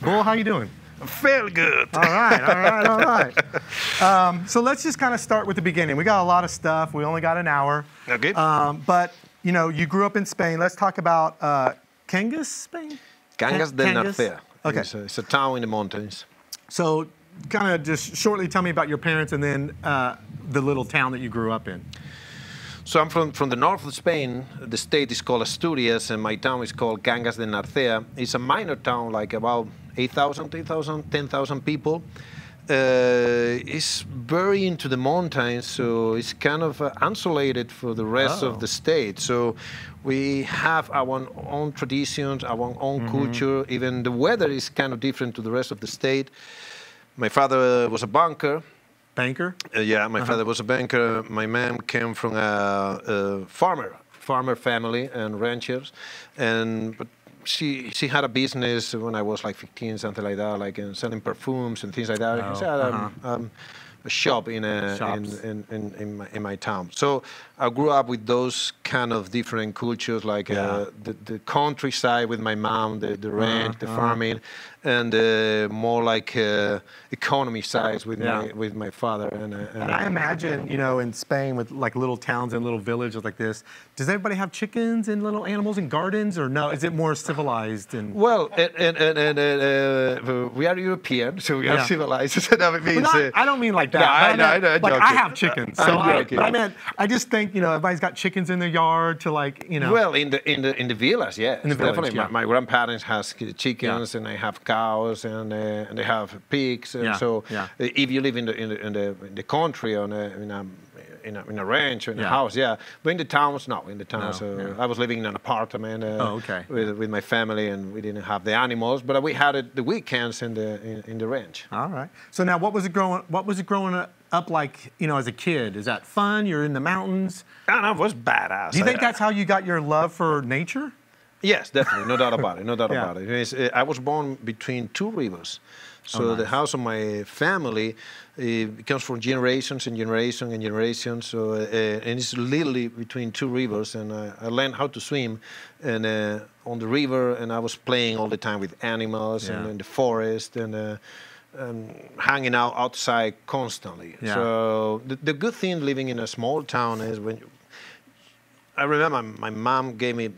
Bull, how you doing? I'm fairly good. All right, all right, all right. So let's just kind of start with the beginning. We got a lot of stuff. We only got an hour. Okay. But, you know, you grew up in Spain. Let's talk about Cangas, Spain? Cangas del Narcea. Okay. It's a town in the mountains. So kind of just shortly tell me about your parents and then the little town that you grew up in. So I'm from the north of Spain. The state is called Asturias, and my town is called Cangas del Narcea. It's a minor town, like about 10,000 people. It's very into the mountains, so it's kind of isolated for the rest of the state. So we have our own traditions, our own culture. Even the weather is kind of different to the rest of the state. My father was a banker. Banker? Yeah, my father was a banker. My mom came from a farmer family and ranchers, and but she had a business when I was like 15, something like that, like selling perfumes and things like that. She had a shop in my town. So I grew up with those kind of different cultures, like the countryside with my mom, the ranch, the farming, and more like economy sides with my father. And I imagine, you know, in Spain with like little towns and little villages like this, does everybody have chickens and little animals and gardens, or no? Is it more civilized? And well, and we are European, so we are civilized. No, it means, I don't mean like that. I have chickens, so I just think, you know, everybody's got chickens in their yard to, like, you know. Well, in the villas, yeah, definitely. My grandparents has chickens, and they have cows, and they have pigs. And so, if you live in the country, on in a ranch or in a house, but in the towns, no. In the towns, I was living in an apartment with my family, and we didn't have the animals, but we had it the weekends in the ranch. All right. So now, what was it growing up like, you know, as a kid? Is that fun? You're in the mountains? I don't know, it was badass. Do you think that's how you got your love for nature? Yes, definitely. No doubt about it. No doubt about it. I was born between two rivers. So the house of my family comes from generations and generations and generations. So and it's literally between two rivers. And I learned how to swim and on the river. And I was playing all the time with animals and in the forest and hanging out outside constantly. So the good thing living in a small town is when you, I remember my mom gave me,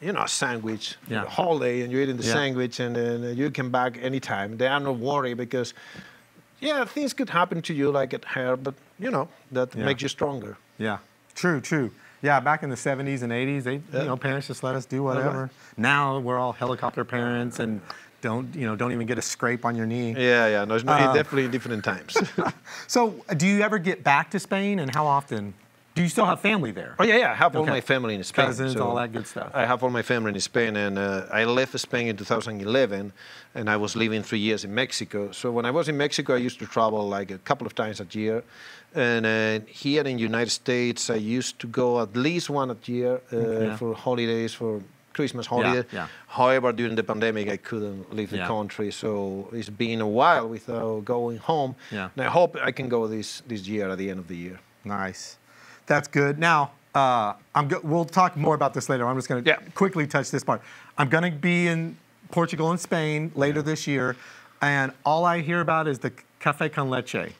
you know, a sandwich the whole day, and you're eating the sandwich, and then you come back anytime. There are no worry because, yeah, things could happen to you like at her, but, you know, that makes you stronger. Yeah, true, true. Yeah, back in the 70s and 80s, they, you know, parents just let us do whatever. Okay. Now we're all helicopter parents and don't even get a scrape on your knee. Yeah, yeah, no, it's definitely different times. So do you ever get back to Spain, and how often? Do you still have family there? Oh, yeah, yeah. I have all my family in Spain. Cousins, all that good stuff. I have all my family in Spain, and I left Spain in 2011, and I was living 3 years in Mexico. So when I was in Mexico, I used to travel like a couple of times a year. And here in the United States, I used to go at least one a year for holidays, for Christmas holiday. Yeah, yeah. However, during the pandemic, I couldn't leave the country, so it's been a while without going home. Yeah. And I hope I can go this year at the end of the year. Nice. That's good. Now, we'll talk more about this later. I'm just going to quickly touch this part. I'm going to be in Portugal and Spain later this year, and all I hear about is the café con leche.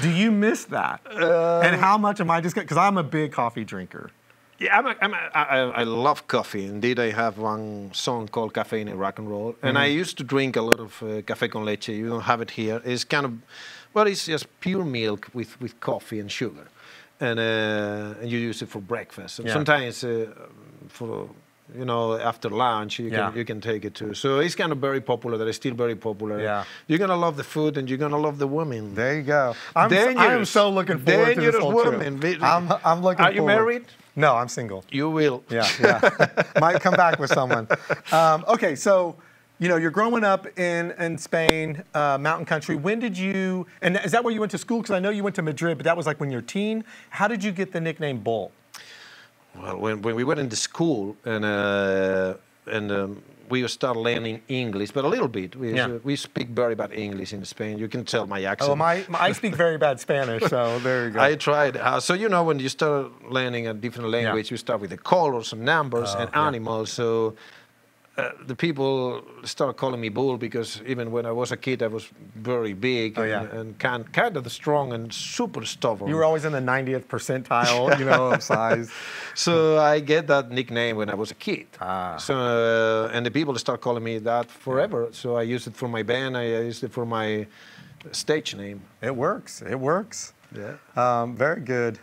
Do you miss that? And how much am I just going to, because I'm a big coffee drinker. Yeah, I love coffee. Indeed, I have one song called Café in Rock and Roll, and I used to drink a lot of café con leche. You don't have it here. It's kind of, well, it's just pure milk with coffee and sugar. And you use it for breakfast. And sometimes for, you know, after lunch, you can take it too. So it's kind of very popular. That is still very popular. Yeah. You're going to love the food, and you're going to love the women. There you go. I am so looking forward to this whole trip. I'm looking forward. Are you married? No, I'm single. You will. Yeah, yeah. Might come back with someone. Okay, so, you know, you're growing up in Spain, mountain country. When did you, and is that where you went to school? Because I know you went to Madrid, but that was like when you're a teen. How did you get the nickname Bull? Well, when we went into school, and we started learning English, but a little bit. We speak very bad English in Spain. You can tell my accent. Oh, I speak very bad Spanish, so there you go. I tried. So, you know, when you start learning a different language, you start with the colors and numbers and animals. So the people start calling me Bull because even when I was a kid, I was very big and kind of strong and super stubborn. You were always in the 90th percentile, you know, of size. So I get that nickname when I was a kid. Ah. So and the people start calling me that forever. Yeah. So I used it for my band. I used it for my stage name. It works. It works. Yeah. Very good.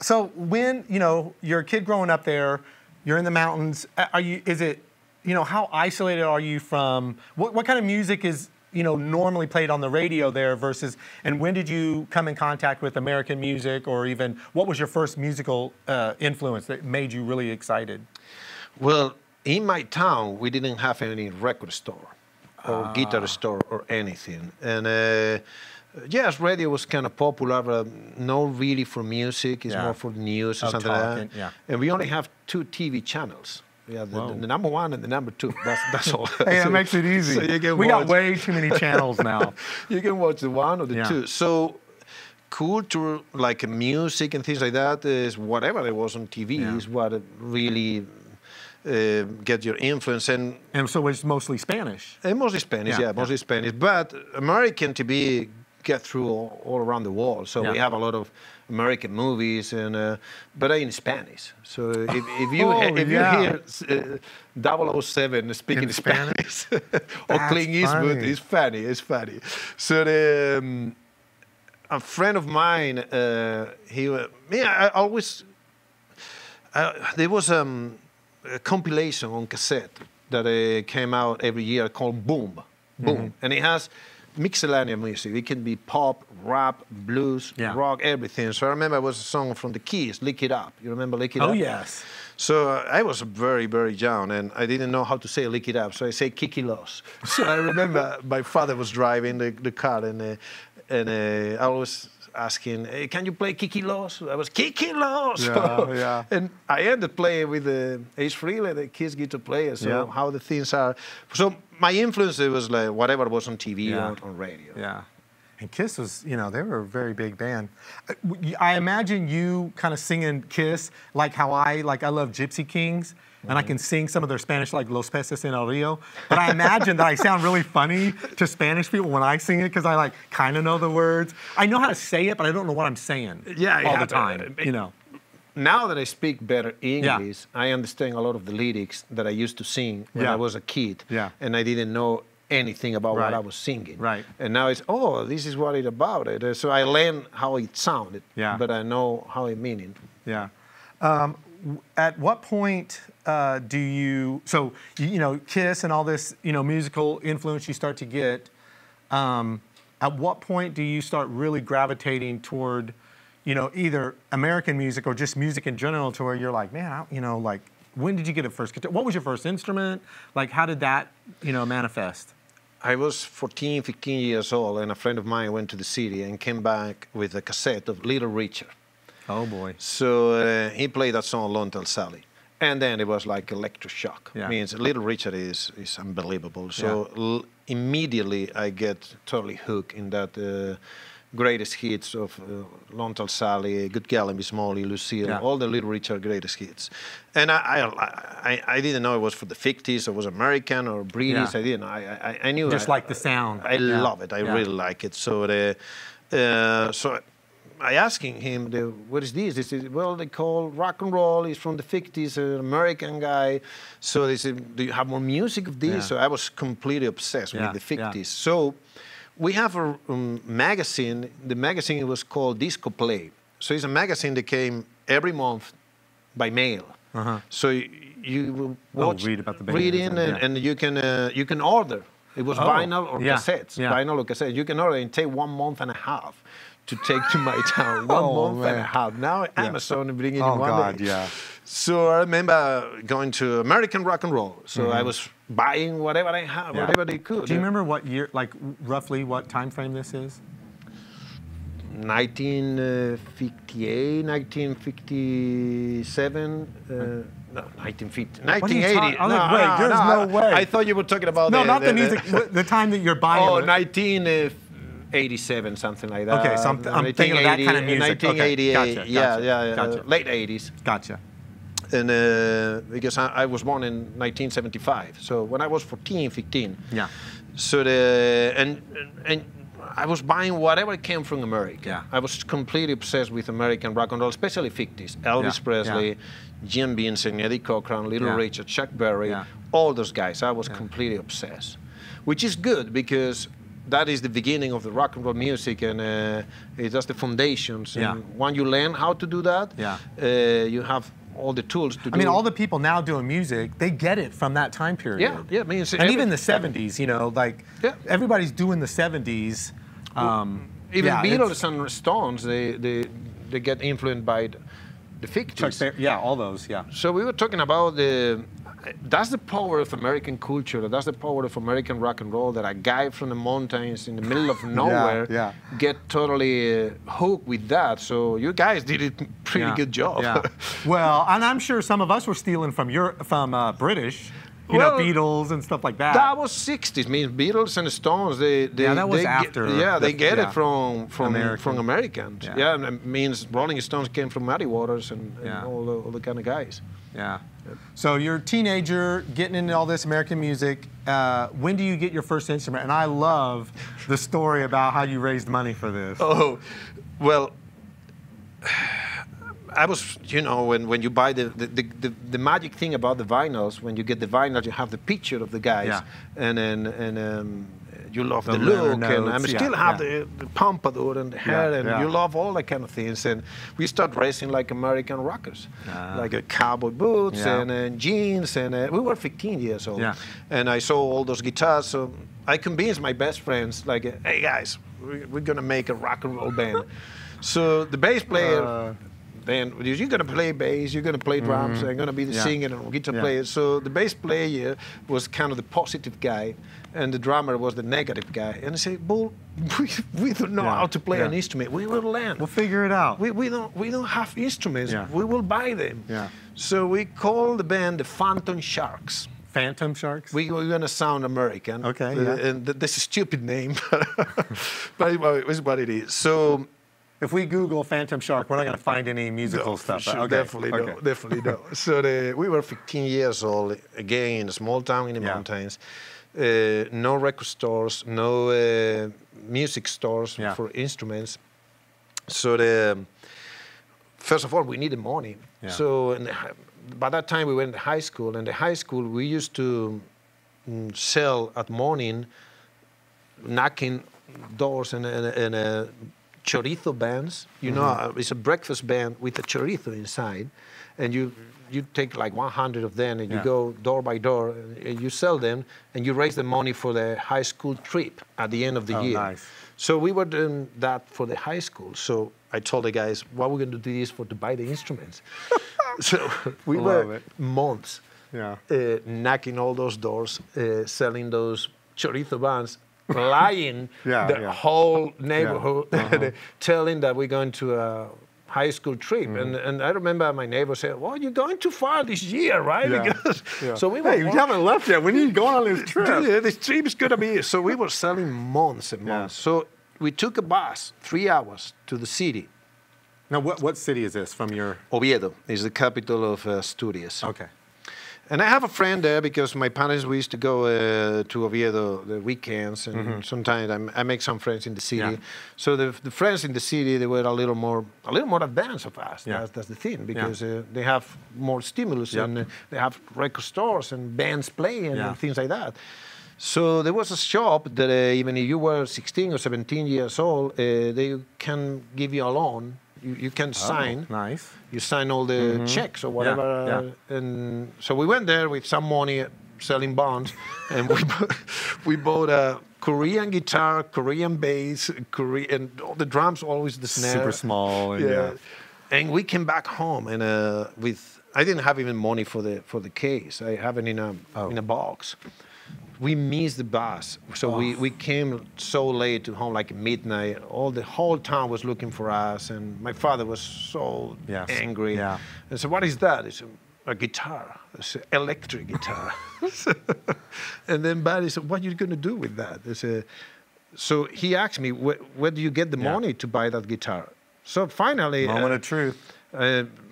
So when you're a kid growing up there, you're in the mountains. Are you? Is it? You know, how isolated are you from, what kind of music is, normally played on the radio there versus, and when did you come in contact with American music, or even what was your first musical influence that made you really excited? Well, in my town, we didn't have any record store or guitar store or anything. And yes, radio was kind of popular, but not really for music. It's more for news or something like that. Yeah. And we only have 2 TV channels. Yeah, the #1 and the #2. That's all. Hey, that makes it easy. So we got way too many channels now. You can watch the 1 or the 2. So culture, like music and things like that, is whatever it was on TV is what really get your influence. And so it's mostly Spanish. And mostly Spanish, mostly Spanish. But American TV get through all around the world. So we have a lot of American movies, and but in Spanish. So if you hear 007 speaking in Spanish, or Clint Eastwood, it's funny. It's funny. So a friend of mine, there was a compilation on cassette that came out every year called Boom, Boom, and it has mixolydian music. It can be pop, rap, blues, rock, everything. So I remember it was a song from the Kiss, Lick It Up. You remember Lick It Up? Oh, yes. So I was very, very young, and I didn't know how to say Lick It Up, so I say Kiki Los. So I remember my father was driving the car, and I was asking, hey, can you play Kiki Los? I was, Kiki Los! Yeah, yeah. And I ended playing with Ace Frehley, the Kiss guitar player, so how the things are. So my influence, it was like whatever was on TV or on radio. Yeah. And Kiss was, they were a very big band. I imagine you kind of singing Kiss, like how I love Gypsy Kings, and I can sing some of their Spanish, like Los Peces en el Rio. But I imagine that I sound really funny to Spanish people when I sing it, because I kind of know the words. I know how to say it, but I don't know what I'm saying all the time, Now that I speak better English, I understand a lot of the lyrics that I used to sing when I was a kid, and I didn't know anything about what I was singing. Right. And now it's, oh, this is what it's about. So I learned how it sounded, but I know how it meant. Yeah. At what point do you, so, Kiss and all this, musical influence you start to get, at what point do you start really gravitating toward, either American music or just music in general, to where you're like, man, when did you get it first? What was your first instrument? How did that, manifest? I was 14, 15 years old, and a friend of mine went to the city and came back with a cassette of Little Richard. Oh, boy. So he played that song, Lone Tell Sally. And then it was like electroshock. Yeah. I mean, Little Richard is unbelievable. So immediately I get totally hooked in that greatest hits of Lone Tall Sally, Good Gal and Be Smally, Lucille, all the Little Richard greatest hits. And I didn't know it was for the 50s, or was American or British. I didn't know. I knew. Just like the sound. I love it. I really like it. So so I asking him, what is this? He said, well, they call rock and roll. He's from the 50s, an American guy. So they said, do you have more music of this? So I was completely obsessed with the 50s. So we have a magazine. The magazine was called Disco Play. So it's a magazine that came every month by mail. So you watch, read and you can order. It was vinyl or cassettes. Vinyl or cassettes. You can order and take 1.5 months to take to my town. One month and a half. Now Amazon bring it in one day. So I remember going to American rock and roll. So I was buying whatever I had, whatever they could. Do you remember what year, roughly what time frame this is? 1958, 1957. No, 1950, 1980. I'm like, wait, there's no way. I thought you were talking about the music, the time that you're buying. Oh, 1987, something like that. Okay, so I'm thinking of that kind of music. 1988, okay, gotcha, late 80s. Gotcha. and because I was born in 1975, so when I was 14, 15, yeah. So the and I was buying whatever came from America. Yeah. I was completely obsessed with American rock and roll, especially 50s. Elvis yeah. Presley, yeah. Gene Vincent, Eddie Cochran, Little yeah. Richard, Chuck Berry, yeah. all those guys. I was yeah. completely obsessed, which is good because that is the beginning of the rock and roll music, and it's just the foundations. Yeah. And when you learn how to do that, yeah. You have all the tools to do. I mean, all the people now doing music, they get it from that time period. Yeah, yeah. I mean, and even the 70s, you know, like yeah. everybody's doing the 70s. Even yeah, Beatles and Stones, they get influenced by the 50s. Yeah, all those, yeah. So we were talking about the... That's the power of American culture. That's the power of American rock and roll, that a guy from the mountains in the middle of nowhere yeah, yeah. get totally hooked with that. So you guys did a pretty yeah, good job. Yeah. Well, and I'm sure some of us were stealing from Europe, from British, you well, know, Beatles and stuff like that. That was 60s. I mean, Beatles and Stones, they yeah, that was after. Yeah, they get yeah. it from American. From Americans. Yeah, yeah, and it means Rolling Stones came from Muddy Waters and yeah. all the kind of guys. Yeah. So you're a teenager, getting into all this American music. When do you get your first instrument? And I love the story about how you raised money for this. Oh, well, I was, you know, when you buy the magic thing about the vinyls, when you get the vinyls, you have the picture of the guys. Yeah. And then, you love the look, notes, and I mean, yeah, still have yeah. the pompadour and the hair, yeah, and yeah. you love all that kind of things. And we start dressing like American rockers, like cowboy boots yeah. and jeans, and we were 15 years old. Yeah. And I saw all those guitars, so I convinced my best friends, like, hey guys, we're gonna make a rock and roll band. So the bass player, then you're gonna play bass, you're gonna play drums, mm-hmm. I'm gonna be the yeah. singer and guitar yeah. player. So the bass player was kind of the positive guy, and the drummer was the negative guy. And I said, Bull, we don't know yeah. how to play yeah. an instrument. We will learn. We'll figure it out. We don't have instruments. Yeah. We will buy them. Yeah. So we call the band the Phantom Sharks. Phantom Sharks? We're going to sound American. Okay. Yeah. And that's a stupid name, but it was what it is. So if we Google Phantom Shark, we're not going to find any musical stuff. Sure, okay. Definitely okay. no, definitely no. So we were 15 years old, again, in a small town in the yeah. mountains. No record stores, no music stores yeah. for instruments. So first of all, we needed money. Yeah. So by that time, we went to high school, and the high school we used to sell at morning, knocking doors and chorizo bands. You know, mm-hmm. It's a breakfast band with a chorizo inside, and you take like 100 of them, and yeah. you go door by door, and you sell them, and you raise the money for the high school trip at the end of the year. Nice. So we were doing that for the high school. So I told the guys, what we're going to do this for, to buy the instruments. So we were months yeah. Knocking all those doors, selling those chorizo bands, lying yeah, the yeah. whole neighborhood, yeah. uh-huh. telling that we're going to a high school trip. Mm-hmm. And I remember my neighbor said, well, you're going too far this year, right? Yeah. Because yeah. So we were, hey, we haven't left yet. When are you going on this trip? This trip is going to be... So we were selling months and months. Yeah. So we took a bus, 3 hours, to the city. Now, what city is this from your... Oviedo is the capital of Asturias. Okay. And I have a friend there because my parents, we used to go to Oviedo the weekends, and mm-hmm. sometimes I make some friends in the city. Yeah. So the friends in the city, they were a little more advanced of us. Yeah. That's the thing, because yeah. They have more stimulus yeah. and they have record stores and bands playing yeah. and things like that. So there was a shop that even if you were 16 or 17 years old, they can give you a loan. You can sign. Nice. You sign all the mm-hmm. checks or whatever. Yeah, yeah. And so we went there with some money, selling bonds, and we bought a Korean guitar, Korean bass, and all the drums, always the snare. Super small. And, yeah. yeah. And we came back home, and I didn't have even money for the case. I have it in a box. We missed the bus, so we came so late to home, like midnight. The whole town was looking for us, and my father was so yes. angry. Yeah. I said, what is that? It's a guitar, it's an electric guitar. And then Barry said, what are you going to do with that? I said, so he asked me, where do you get the yeah. money to buy that guitar? So finally... Moment of truth.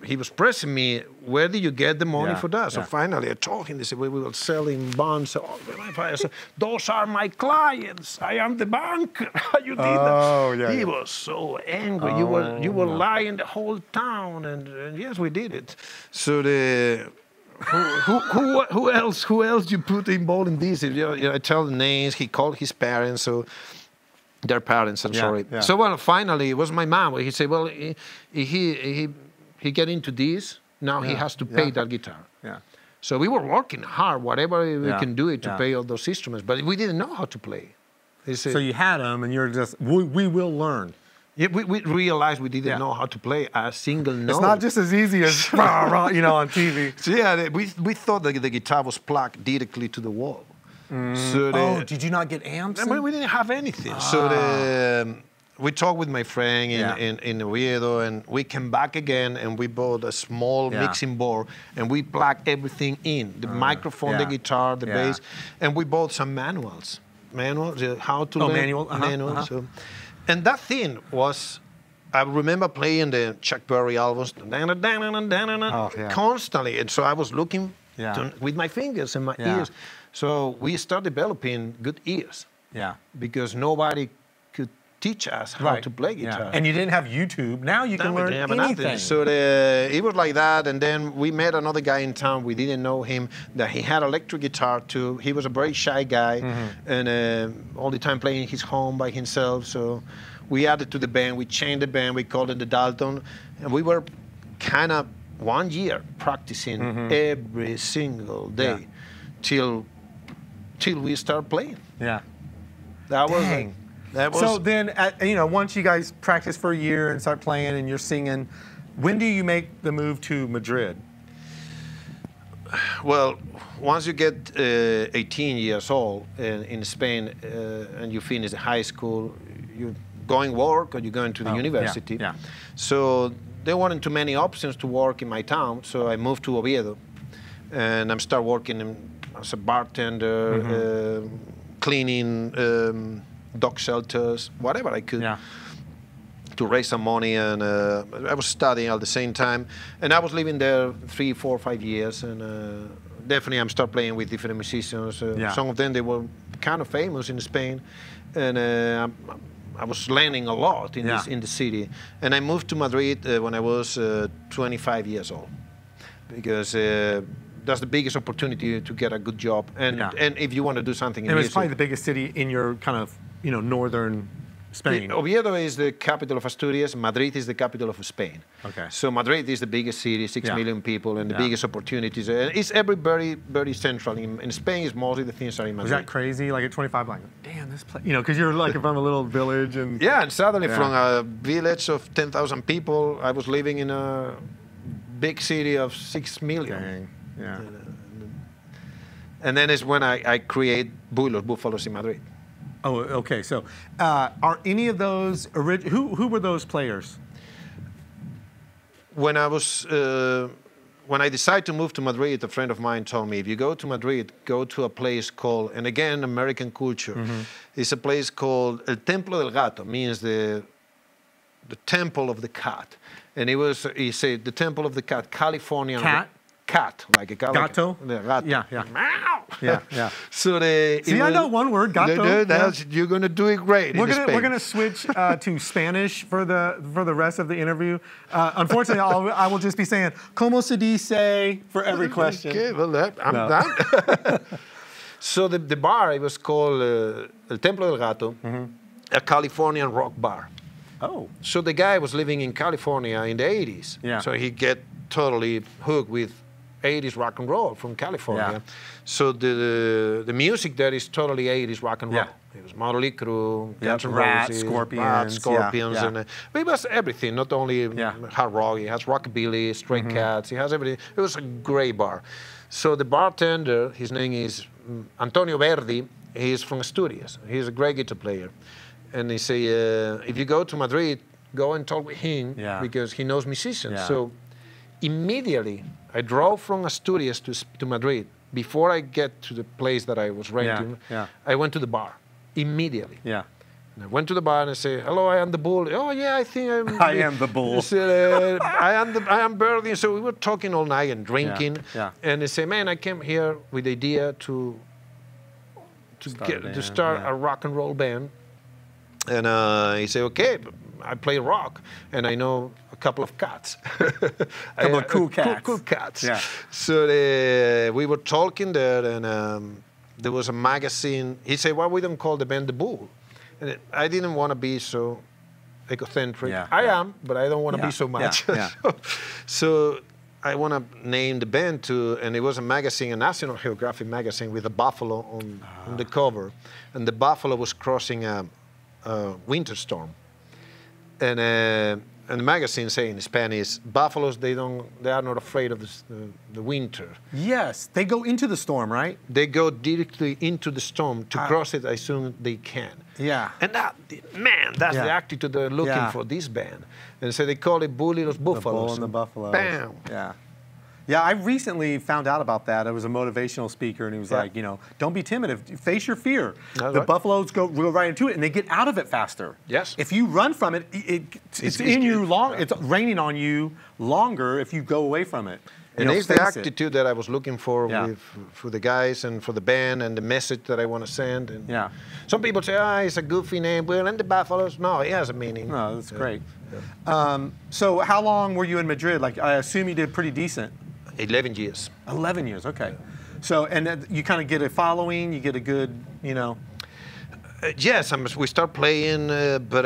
he was pressing me, where do you get the money for that? So finally I told him, they said, we were selling bonds. I said, those are my clients. I am the banker. You did that. Yeah, he was so angry. Oh, you were lying the whole town. And yes, we did it. So the... who else you put involved in this? You know, I tell the names. He called his parents, so their parents. I'm sorry. So well, finally, it was my mom. He said, "Well, he get into this. Now he has to pay that guitar." Yeah. So we were working hard, whatever we can do it to pay all those instruments, but we didn't know how to play. They said, so you had them, and you're just we will learn. Yeah, we realized we didn't know how to play a single note. It's not just as easy as, you know, on TV. So yeah, we thought that the guitar was plugged directly to the wall. Mm. So did you not get amps? We didn't have anything. So we talked with my friend in Oviedo, and we came back again, and we bought a small mixing board, and we plugged everything in. The microphone, the guitar, the bass, and we bought some manuals. Manuals, how to learn. Manuals. So, and that thing was, I remember playing the Chuck Berry albums constantly. And so I was looking with my fingers and my ears. So we started developing good ears. Yeah. Because nobody could teach us how to play guitar. Yeah. And you didn't have YouTube. Now you can learn anything. So it was like that. And then we met another guy in town. We didn't know him. That he had electric guitar too. He was a very shy guy, and all the time playing his home by himself. So we added to the band. We changed the band. We called it the Dalton, and we were kind of 1 year practicing every single day till we start playing. Yeah. That was. Dang. So then, you know, once you guys practice for a year and start playing and you're singing, when do you make the move to Madrid? Well, once you get 18 years old in Spain and you finish high school, you're going work or you're going to the university. Yeah, yeah. So there weren't too many options to work in my town, so I moved to Oviedo. And I start working as a bartender, cleaning... dog shelters, whatever I could to raise some money, and I was studying at the same time, and I was living there 3, 4, 5 years, and definitely I'm start playing with different musicians. Some of them, they were kind of famous in Spain, and I was learning a lot in, this, in the city. And I moved to Madrid when I was 25 years old, because that's the biggest opportunity to get a good job, and if you want to do something in music. It's probably the biggest city in your kind of, you know, northern Spain. Oviedo is the capital of Asturias. Madrid is the capital of Spain. Okay. So Madrid is the biggest city, 6 million people, and the biggest opportunities. And it's everybody very central. In Spain, it's mostly the things are in Madrid. Was that crazy? Like at 25, like, damn, this place. You know, because you're like from a little village. And yeah, and suddenly from a village of 10,000 people, I was living in a big city of 6 million. Dang. Yeah. And then it's when I create Bull y Los Búfalos in Madrid. Oh, okay. So, are any of those who were those players? When I was when I decided to move to Madrid, a friend of mine told me, if you go to Madrid, go to a place called, and again American culture, it's a place called El Templo del Gato, means the temple of the cat, and it was he said the temple of the cat, California. Cat. Cat, like a cat. Gato? Yeah, gato. Yeah, yeah. Meow. Yeah, yeah. So the... See, I know one word, gato. You're going to do it great. We're going to switch to Spanish for the rest of the interview. Unfortunately, I will just be saying, como se dice, for every question. Okay, well, I'm done. So the bar, it was called El Templo del Gato, a Californian rock bar. Oh. So the guy was living in California in the 80s. Yeah. So he get totally hooked with 80s rock and roll from California. Yeah. So the music there is totally 80s rock and roll. Yeah. It was Mötley Crüe, Guns N' Roses, Scorpions, and it was everything. Not only hard rock, it has rockabilly, Stray Cats, it has everything. It was a great bar. So the bartender, his name is Antonio Verdi. He is from Asturias. He's a great guitar player, and they say if you go to Madrid, go and talk with him because he knows musicians. So immediately, I drove from Asturias to Madrid. Before I get to the place that I was renting, I went to the bar immediately. Yeah. And I went to the bar and I say, hello, I am the Bull. Oh, yeah, I think I'm... I am the Bull. I said, I am Berlin. So we were talking all night and drinking. Yeah. Yeah. And they say, man, I came here with the idea to start a rock and roll band. And he said, okay, I play rock. And I know a couple of cats. a couple of cool cats. Yeah. So we were talking there and there was a magazine. He said, why we don't call the band the Bull? And I didn't want to be so egocentric. Yeah, I am, but I don't want to be so much. Yeah, yeah. So I want to name the band to, and it was a magazine, a National Geographic magazine with a buffalo on the cover. And the buffalo was crossing a winter storm. And the magazine saying in Spanish, buffaloes, they are not afraid of the winter. Yes, they go into the storm, right? They go directly into the storm to cross it as soon as they can. Yeah. And that, man, that's the attitude they're looking for this band. And so they call it Bull y Los Búfalos. The Bull and the Buffaloes. Bam. Yeah. Yeah, I recently found out about that. I was a motivational speaker, and he was like, you know, don't be timid. Face your fear. That's the buffaloes go right into it, and they get out of it faster. Yes. If you run from it, it's raining on you longer if you go away from it. And it's the attitude that I was looking for for the guys and for the band and the message that I want to send. And some people say, ah, oh, it's a goofy name. Well, and the Buffaloes, no, it has a meaning. No, that's great. Yeah. So how long were you in Madrid? Like, I assume you did pretty decent. 11 years. 11 years, okay. So, and you kind of get a following, you get a good, you know. Yes, we start playing, but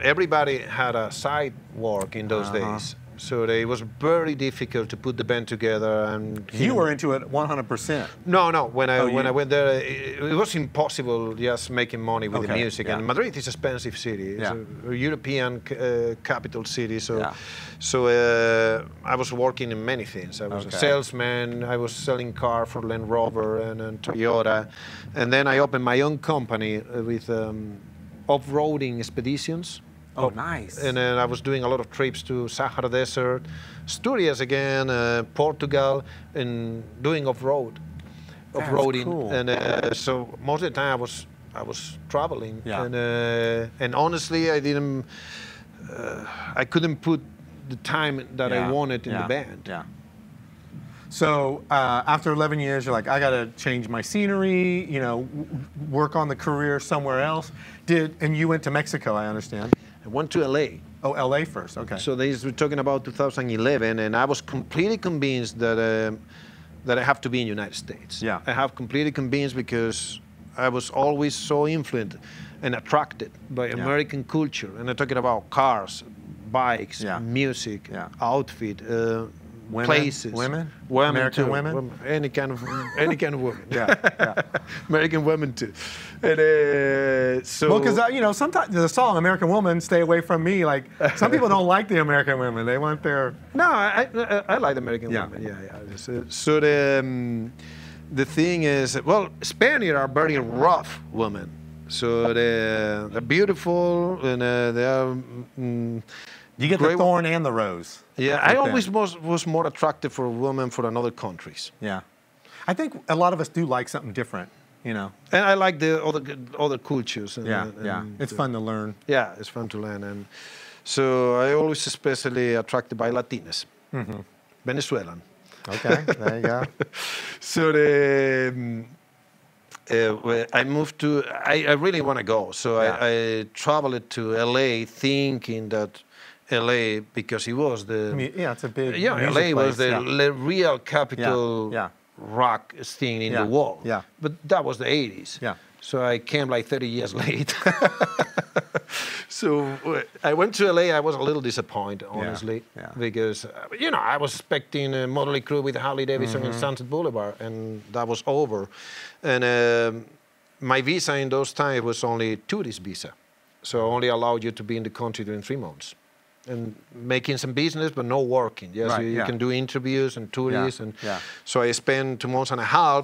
everybody had a side work in those days. So it was very difficult to put the band together. And you were into it 100%. No. When I went there, it was impossible just making money with the music. Yeah. And Madrid is an expensive city. It's a European capital city. So, so I was working in many things. I was a salesman. I was selling cars for Land Rover and Toyota. And then I opened my own company with off-roading expeditions. Oh, nice. And then I was doing a lot of trips to Sahara Desert, Asturias again, Portugal, and doing off-roading. Cool. And so most of the time I was traveling. Yeah. And honestly, I couldn't put the time that I wanted in the band. Yeah. So after 11 years, you're like, I gotta change my scenery, you know, work on the career somewhere else. And you went to Mexico, I understand. I went to L.A. Oh, L.A. first, okay. So these were talking about 2011, and I was completely convinced that I have to be in the United States. Yeah. I have completely convinced because I was always so influenced and attracted by American culture. And I'm talking about cars, bikes, music, outfit, places. Women, American women, any kind of woman. Yeah. American women too. And so, well, because you know, sometimes the song "American Woman," stay away from me. Like, some people don't like the American women; they want their. No, I like American women. Yeah. So the thing is, well, Spaniards are very rough women. So they're beautiful and they are. You get the thorn and the rose. Yeah, I always was more attractive for a woman from other countries. Yeah. I think a lot of us do like something different, you know. And I like the other cultures. And, it's fun to learn. Yeah, it's fun to learn. And so I always especially attracted by Latinas. Mm-hmm. Venezuelan. Okay, there you go. So I moved to, I really want to go. So I traveled to L.A. thinking that L.A. because it was the... Yeah, it's a big L.A. was the real capital rock scene in the world. Yeah. But that was the 80s. Yeah. So I came like 30 years late. So I went to L.A. I was a little disappointed, honestly, because, you know, I was expecting a Mötley Crüe with Harley Davidson and Sunset Boulevard, and that was over. And my visa in those times was only tourist visa. So only allowed you to be in the country during 3 months. And making some business, but no working. Yes, right, you can do interviews and tourists. Yeah, and so I spent 2.5 months,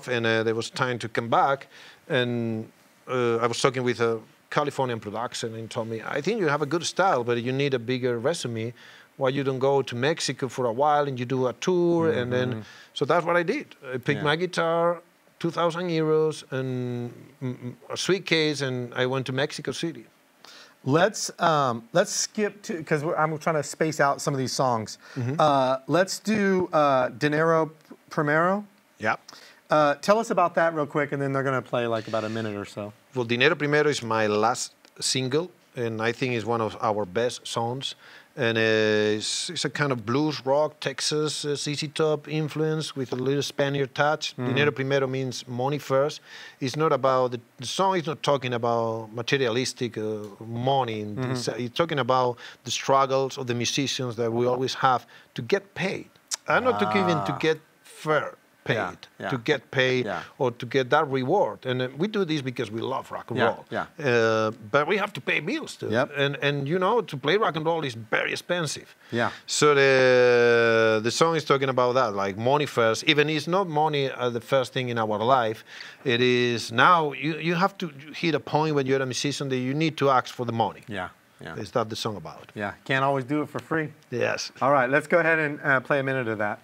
and there was time to come back. And I was talking with a Californian production, and he told me, "I think you have a good style, but you need a bigger resume. Why you don't go to Mexico for a while and you do a tour?" Mm-hmm. And then, so that's what I did. I picked my guitar, 2,000 euros, and a suitcase, and I went to Mexico City. Let's skip to, because I'm trying to space out some of these songs. Mm-hmm. Let's do Dinero Primero. Yeah. Tell us about that real quick, and then they're going to play like about a minute or so. Well, Dinero Primero is my last single, and I think it's one of our best songs. And it's a kind of blues rock, Texas, ZZ Top influence with a little Spaniard touch. Mm-hmm. Dinero Primero means money first. It's not about, the song is not talking about materialistic money. Mm-hmm. It's talking about the struggles of the musicians that we always have to get paid. And not to give in, to get fair. Paid, yeah, to get paid, yeah, or to get that reward. And we do this because we love rock and roll. Yeah. But we have to pay bills too. Yep. And you know, to play rock and roll is very expensive. Yeah. So the song is talking about that, like money first. Even it's not money the first thing in our life. It is now you have to hit a point when you're a musician that you need to ask for the money. Yeah. Yeah. Is that the song about? Yeah. Can't always do it for free. Yes. All right. Let's go ahead and play a minute of that.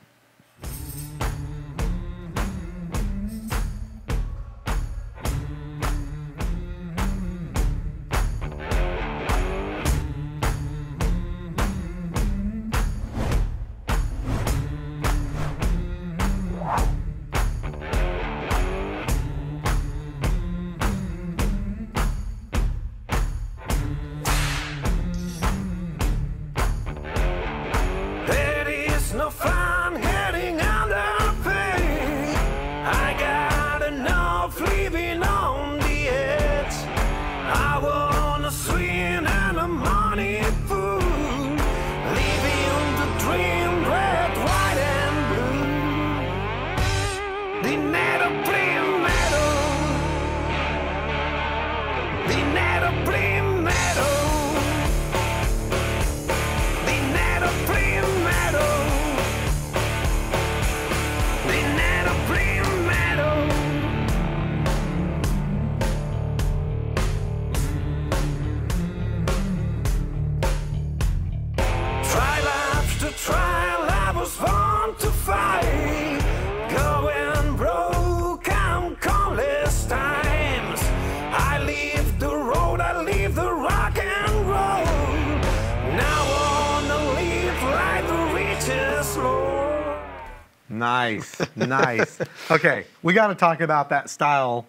Nice, nice. Okay, we got to talk about that style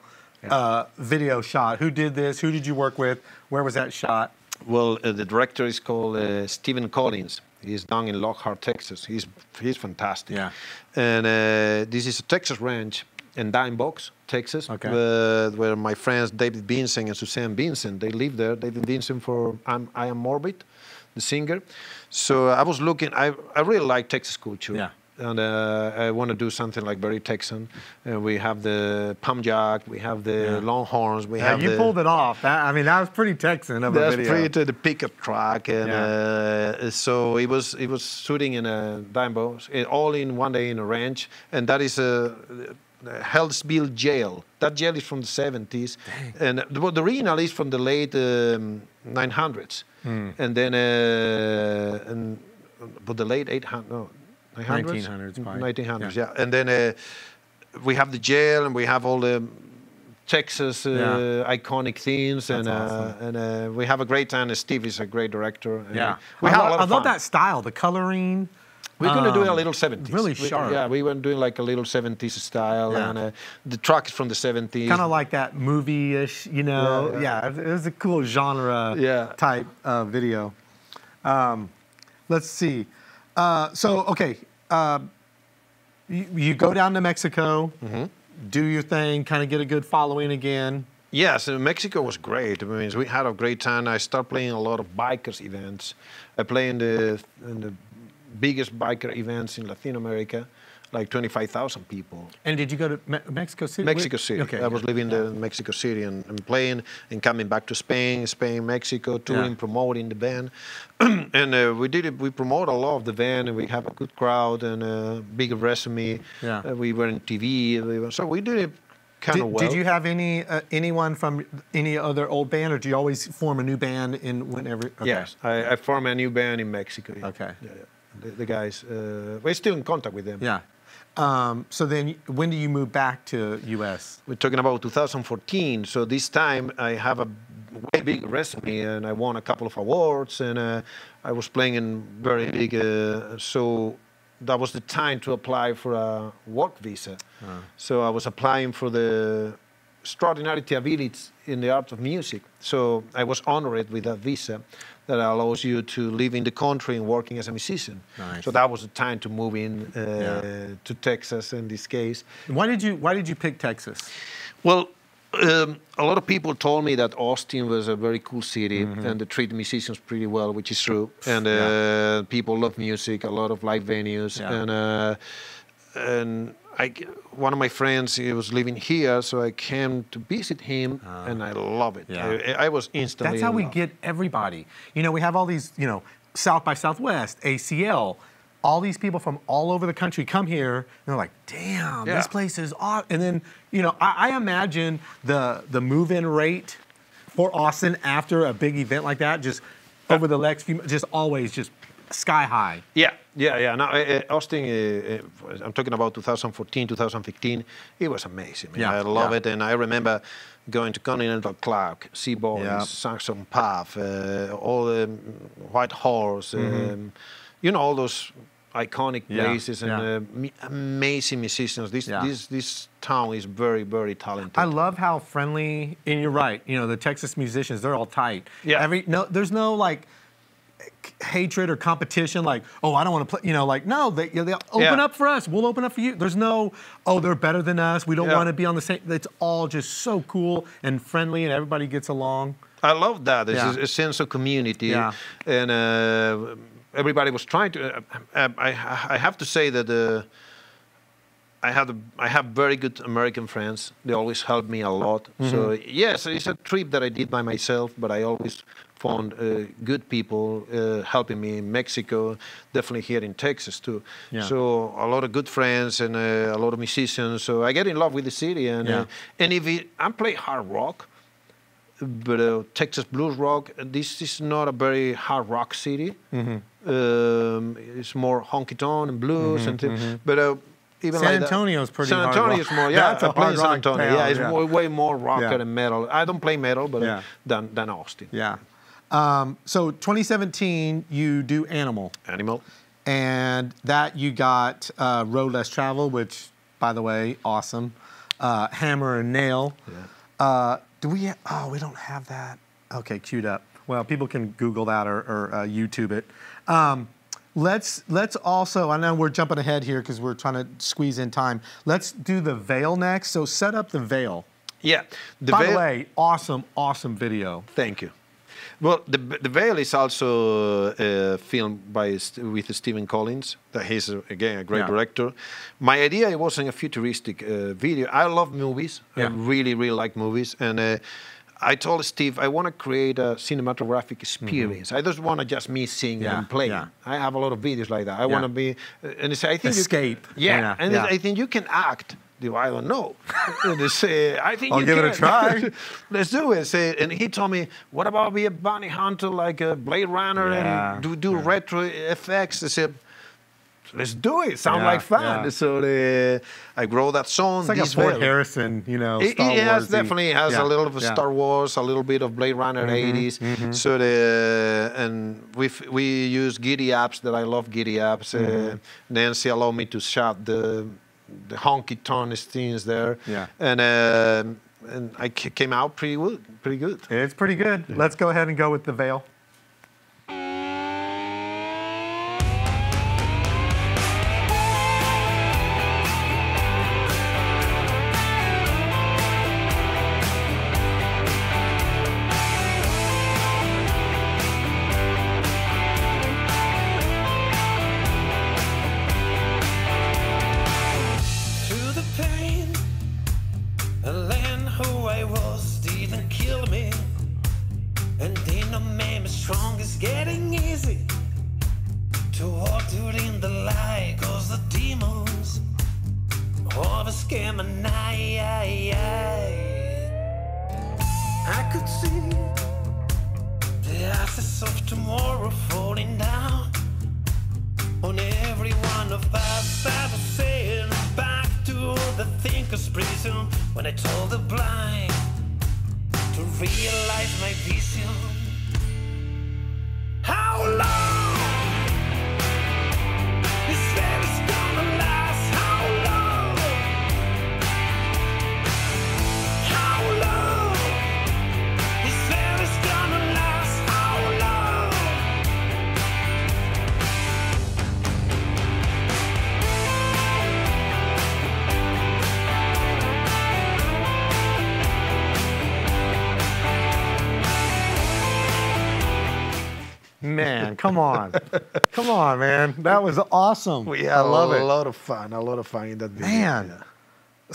video shot. Who did this? Who did you work with? Where was that shot? Well, the director is called Stephen Collins. He's down in Lockhart, Texas. He's fantastic. Yeah. And this is a Texas ranch in Dime Box, Texas, okay, where my friends David Binson and Suzanne Vincent, they live there. David Binson for I Am Morbid, the singer. So I was looking, I really like Texas culture. Yeah. And I want to do something like very Texan. We have the pump jack, we have the Longhorns, we have you pulled it off. I mean, that was pretty Texan of a video. That's pretty the pickup truck, and so it was shooting in a Dime Box, all in one day in a ranch, and that is a Hellsville jail. That jail is from the 70s. Dang. And the original is from the late 900s, and then but the late 800s. No, 1900s, 1900s, yeah. And then we have the jail, and we have all the Texas iconic themes. That's awesome. And we have a great time. Steve is a great director. And yeah, we have a lot of fun. I love that style, the coloring. We're going to do a little 70s. Really sharp. Yeah, we were doing like a little 70s style, and the truck is from the 70s. Kind of like that movie-ish, you know. Yeah, it was a cool genre type video. Let's see. You go down to Mexico, do your thing, kind of get a good following again. Yes, and Mexico was great. I mean, we had a great time. I started playing a lot of bikers events. I play in the biggest biker events in Latin America, like 25,000 people. And did you go to Mexico City? Mexico City. Okay. I was living in Mexico City and playing and coming back to Spain, Mexico, touring, promoting the band. And we did it. We promote a lot of the band, and we have a good crowd and a big resume. Yeah. We were on TV. So we did it kind of well. Did you have anyone from any other old band, or do you always form a new band in whenever? Okay. Yes, I form a new band in Mexico. Yeah. Okay. Yeah, yeah. The guys, we're still in contact with them. Yeah. So then, when do you move back to U.S.? We're talking about 2014. So this time, I have a way big resume, and I won a couple of awards, and I was playing in very big, so that was the time to apply for a work visa. So I was applying for the extraordinary abilities in the art of music. So I was honored with a visa that allows you to live in the country and working as a musician. So that was the time to move in to Texas in this case. Why did you pick Texas? Well, a lot of people told me that Austin was a very cool city and they treat musicians pretty well, which is true. And people love music, a lot of live venues. And one of my friends, he was living here, so I came to visit him, and I love it. I was instantly That's how we get everybody. You know, we have all these, you know, South by Southwest, ACL, all these people from all over the country come here, and they're like, damn, this place is awesome. And then, you know, I imagine the move-in rate for Austin after a big event like that, just over the next few, just always just sky high. Now, Austin, I'm talking about 2014, 2015. It was amazing. I love it, and I remember going to Continental Clark, Seabourn, Saxon Path, all the White Horse, you know, all those iconic places, and amazing musicians. This town is very, very talented. I love how friendly, and you're right. You know, the Texas musicians, they're all tight. There's no like hatred or competition, like, oh, I don't want to play, you know, like, no, they open up for us, we'll open up for you. There's no, oh, they're better than us, we don't want to be on the same. It's all just so cool and friendly, and everybody gets along. I love that. There's a sense of community, and everybody was trying to, I have to say that I have very good American friends. They always help me a lot. So yes, it's a trip that I did by myself, but I always found good people helping me in Mexico, definitely here in Texas too. So a lot of good friends and a lot of musicians. So I get in love with the city, and if it, I play hard rock, but Texas blues rock. This is not a very hard rock city. It's more honky tonk and blues and things, but. Even San Antonio's pretty hard. San Antonio's more, that's a hard rock. San Antonio, it's way more rock than metal. I don't play metal, but than Austin. So 2017, you do Animal. And that you got Road Less Traveled, which, by the way, awesome. Hammer and Nail. Do we? Oh, we don't have that. Okay, queued up. Well, people can Google that or YouTube it. Let's also, I know we're jumping ahead here because we're trying to squeeze in time. Let's do The Veil next. So set up The Veil. By the way, awesome video. Thank you. Well, The Veil is also filmed with Stephen Collins. He's, again, a great director. My idea, it wasn't a futuristic video. I love movies. I really like movies. And I told Steve, I want to create a cinematographic experience. I don't want to just me singing and playing. I have a lot of videos like that. I want to be, and they say, I think escape. I think you can act. I don't know. And they say, I think you can. I'll give it a try. Let's do it. Say, and he told me, what about be a bunny hunter like a Blade Runner and do retro effects? I said, let's do it. Sound like fun. So I grow that song. It's like a Fort Harrison, you know, Star Wars. Yes, definitely has a little of Star Wars, a little bit of Blade Runner 80s. So and we use Giddy Apps that I love. Giddy Apps. Nancy allowed me to shot the honky tonk scenes there. And I came out pretty good. It's pretty good. Yeah. Let's go ahead and go with The Veil. When I told the blind to realize my vision. How long is this gonna last? How long? How long is this gonna last? How long? Man, come on. Come on, man. That was awesome. We had a lot of fun in that video. Man. Yeah.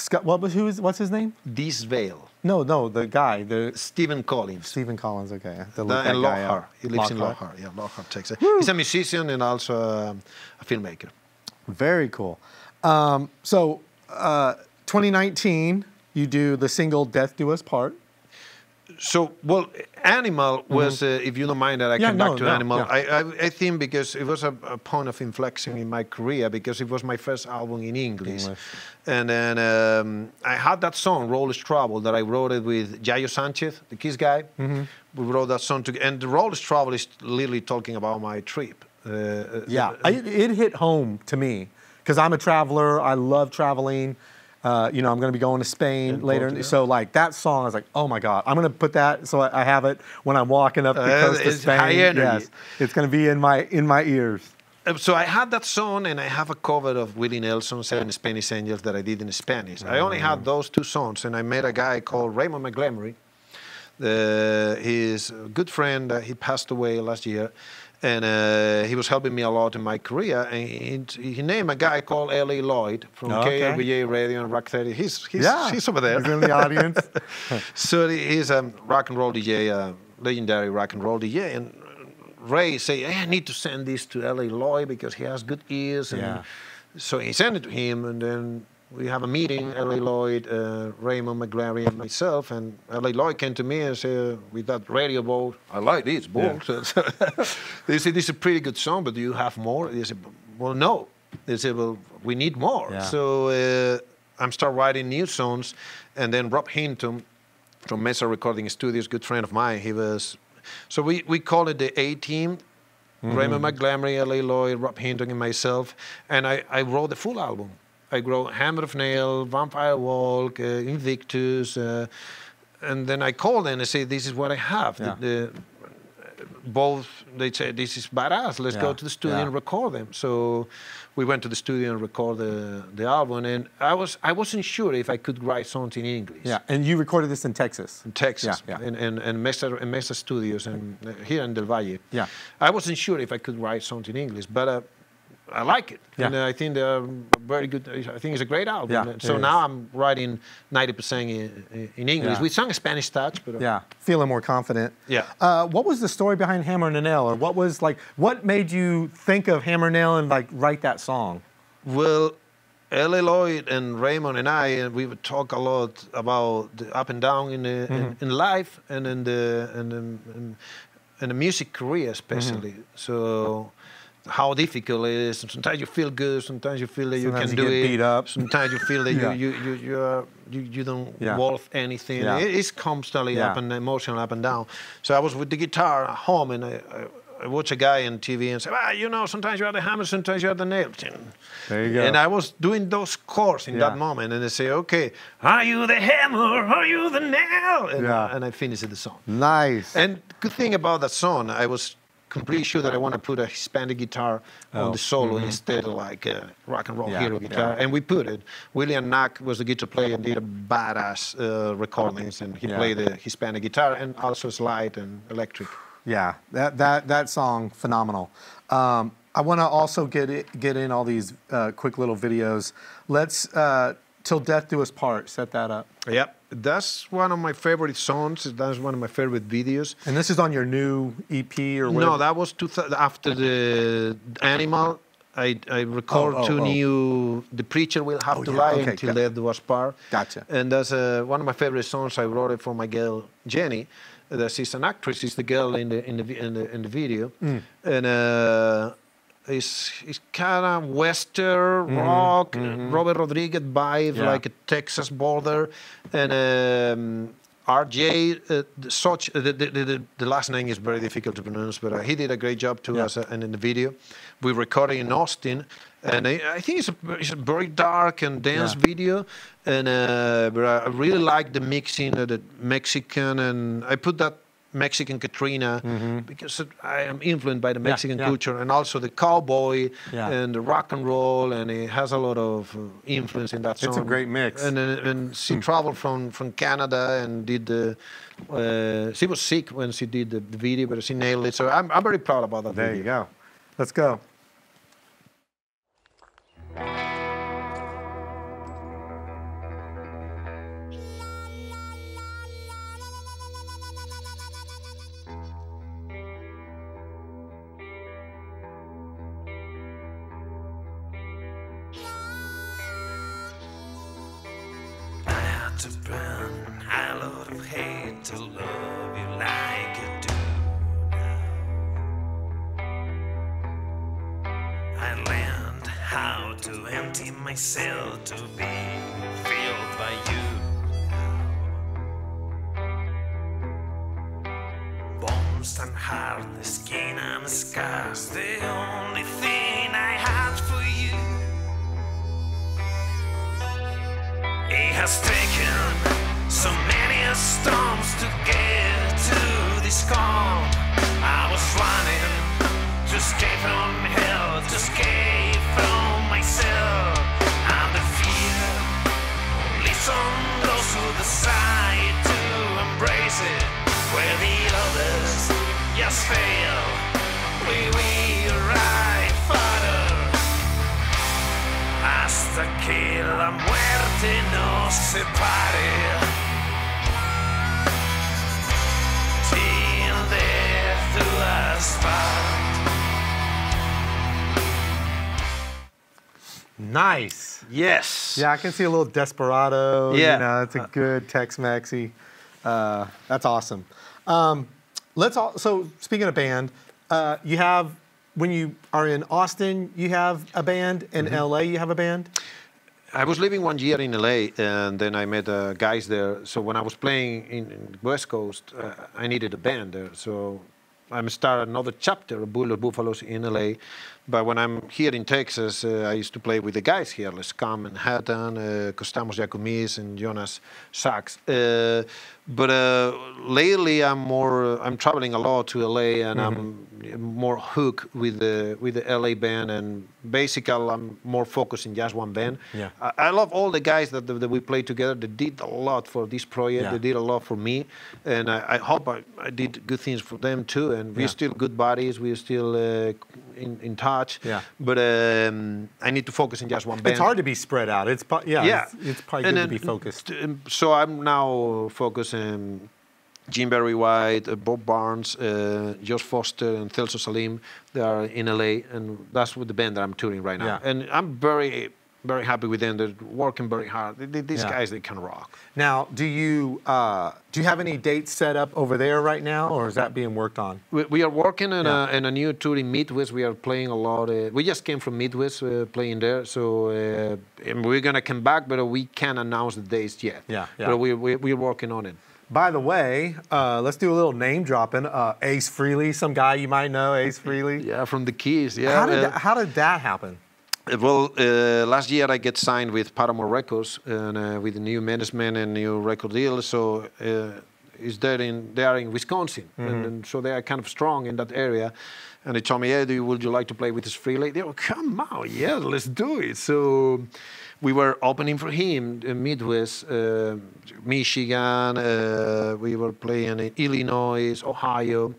Scott, what's his name? Disvale. No, the guy. Stephen Collins. Stephen Collins, okay. And Lockhart. He lives in Lockhart. Yeah, Lockhart, Texas. Woo. He's a musician and also a filmmaker. Very cool. 2019, you do the single Death Do Us Part. So, well, Animal was, if you don't mind that I come back to Animal. Yeah. I think because it was a point of inflection in my career because it was my first album in English. And then I had that song, Roll is Trouble, that I wrote it with Yayo Sanchez, the Kiss guy. We wrote that song together. And the Roll is Trouble is literally talking about my trip. It hit home to me because I'm a traveler. I love traveling. You know, I'm going to be going to Spain later. Yeah. So, like, that song, I was like, oh, my God. I'm going to put that so I have it when I'm walking up the coast of Spain. High energy. Yes, it's going to be in my ears. So I had that song, and I have a cover of Willie Nelson's Seven Spanish Angels that I did in Spanish. I only had those two songs, and I met a guy called Raymond McGlary. He's a good friend. He passed away last year. And he was helping me a lot in my career. And he named a guy called L.A. Lloyd from KLBJ Radio and Rock 30. He's over there. He's in the audience. So he's a rock and roll DJ, legendary rock and roll DJ. And Ray said, hey, I need to send this to L.A. Lloyd because he has good ears. And so he sent it to him. And then we have a meeting, L.A. Lloyd, Raymond McGlary, and myself. And L.A. Lloyd came to me and said, with that radio ball, I like this ball. Yeah. So they said, this is a pretty good song, but do you have more? They said, well, no. They said, well, we need more. Yeah. So I'm start writing new songs. And then Rob Hinton from Mesa Recording Studios, good friend of mine, he was... So we call it the A-Team. Raymond McGlary, L.A. Lloyd, Rob Hinton, and myself. And I wrote the full album. I wrote Hammer of Nail, Vampire Walk, Invictus, and then I called and I said, this is what I have. Yeah. Both, they said, this is badass, let's go to the studio and record them. So we went to the studio and recorded the album, and I wasn't sure if I could write songs in English. Yeah, and you recorded this in Texas. In Texas, and Mesa Studios, and here in Del Valle. Yeah. I wasn't sure if I could write songs in English, but... I like it, and I think they're very good. I think it's a great album. Yeah, so now I'm writing 90% in English. We sang a Spanish touch, but feeling more confident. Yeah. What was the story behind Hammer and Nail, or what was like? What made you think of Hammer and Nail and like write that song? Well, L.A. Lloyd and Raymond and I, we would talk a lot about the up and down in life and in the music career, especially. So. How difficult it is. Sometimes you feel good. Sometimes you feel that sometimes you can do it. Beat up. Sometimes you feel that you don't worth anything. Yeah. It's constantly up and emotional up and down. So I was with the guitar at home, and I watched a guy on TV and said, "Ah, you know, sometimes you have the hammer, sometimes you have the nail." There you go. And I was doing those chords in that moment, and they say, "Okay, are you the hammer? Are you the nail?" And, and I finished the song. Nice. And good thing about that song, I was completely sure that I want to put a Hispanic guitar on the solo instead of like a rock and roll hero guitar. And we put it. William Knack was the guitar player and did a badass recordings, and he played the Hispanic guitar and also slide and electric. Yeah, that song, phenomenal. I want to also get in all these quick little videos. Let's, Till Death Do Us Part, set that up. Yep. That's one of my favorite songs. That's one of my favorite videos. And this is on your new EP or whatever? No, that was after the Animal. I record two new... The Preacher Will Have to Lie and Till Death Do Us Part. Gotcha. And that's one of my favorite songs. I wrote it for my girl, Jenny. She's an actress. She's the girl in the video. And... It's kind of Western rock, Robert Rodriguez vibe, like a Texas border, and RJ, such the last name is very difficult to pronounce, but he did a great job to us, and in the video, we recorded in Austin, and I think it's a very dark and dense video, and but I really like the mixing of the Mexican, and I put that Mexican Katrina because I am influenced by the Mexican culture, and also the cowboy and the rock and roll, and it has a lot of influence in that song. It's a great mix. And she traveled from Canada and did the. She was sick when she did the video, but she nailed it. So I'm very proud about that. There you go. Let's go. Myself to be filled by you now. Bones and heart, the skin and the scars, the only thing I had for you. It has taken so many storms to get to this calm. I was running, just escape from hell, just escape from myself. Some goes to the side to embrace it, where the others just fail. We arrive further. Hasta que la muerte nos separe. Till death do us part. Nice. Yes. Yeah, I can see a little Desperado. Yeah. You know, it's a good Tex-Mexy. That's awesome. Let's all, so speaking of band, you have, when you are in Austin, you have a band. In L.A., you have a band? I was living 1 year in L.A., and then I met guys there. So when I was playing in West Coast, I needed a band there. So I'm starting another chapter of Bull y Los Búfalos in L.A., but when I'm here in Texas, I used to play with the guys here, Les Cam and Hatton, Costamos Yacumis and Jonas Sachs. But lately I'm traveling a lot to LA, and I'm more hooked with the LA band, and basically I'm more focused in just one band. Yeah. I love all the guys that we played together. They did a lot for this project. Yeah. They did a lot for me, and I hope I did good things for them too. And we're still good buddies. We're still in touch. Yeah. But I need to focus in just one band. It's hard to be spread out. It's probably good to be focused. So I'm now focused. Gene Barry White, Bob Barnes, Josh Foster, and Celso Salim, they are in LA, and that's with the band that I'm touring right now. Yeah. And I'm very, very happy with them. They're working very hard. These guys, they can rock. Now, do you have any dates set up over there right now, or is that being worked on? We are working in a new tour in Midwest. We are playing a lot. We just came from Midwest, playing there. So and we're gonna come back, but we can't announce the dates yet. Yeah. But we're working on it. By the way, let's do a little name dropping. Ace Frehley, some guy you might know, Ace Frehley. Yeah, from the Kiss. Yeah. How did that happen? Well, last year I get signed with Paramore Records, and with new management and new record deal. So they are in Wisconsin, and so they are kind of strong in that area. And they told me, hey, would you like to play with this Frehley? They were, come on, yeah, let's do it. So we were opening for him in Midwest, Michigan. We were playing in Illinois, Ohio,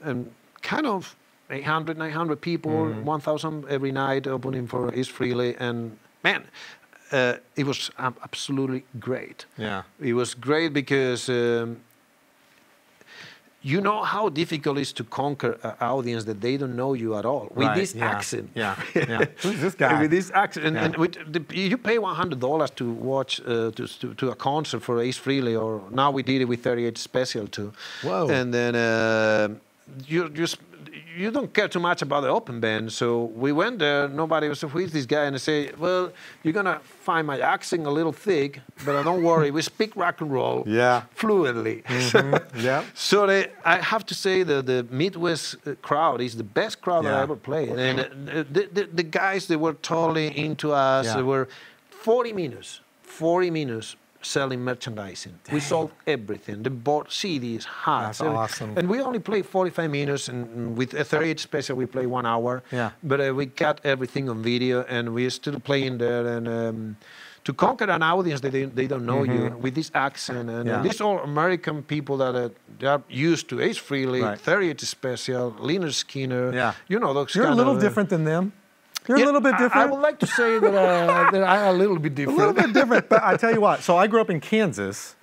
and kind of 800, 900 people, 1,000 every night opening for Ace Frehley, and man, it was absolutely great. Yeah, it was great because you know how difficult it is to conquer an audience that they don't know you at all with this accent. Yeah. Who's this guy? With this accent, and with you pay $100 to watch to a concert for Ace Frehley, or now we did it with 38 Special too. Whoa! And then you just. you don't care too much about the open band. So we went there, nobody was with this guy, and I say, well, you're gonna find my accent a little thick, but don't worry, we speak rock and roll fluently. Mm-hmm. Yeah. So I have to say that the Midwest crowd is the best crowd I ever played. And the guys, they were totally into us. They were 40 minutes selling merchandising. Dang. We sold everything. They bought CDs, hats. That's awesome. And we only play 45 minutes, and with a 38 special, we play 1 hour. Yeah. But we got everything on video, and we're still playing there. And to conquer an audience that they don't know you with this accent, and these all American people that are used to Ace Frehley, 38 special, Leonard Skinner. Yeah. You know those. You're a little different than them. You're a little bit different. I would like to say that, that I'm a little bit different. A little bit different, but I tell you what. So I grew up in Kansas,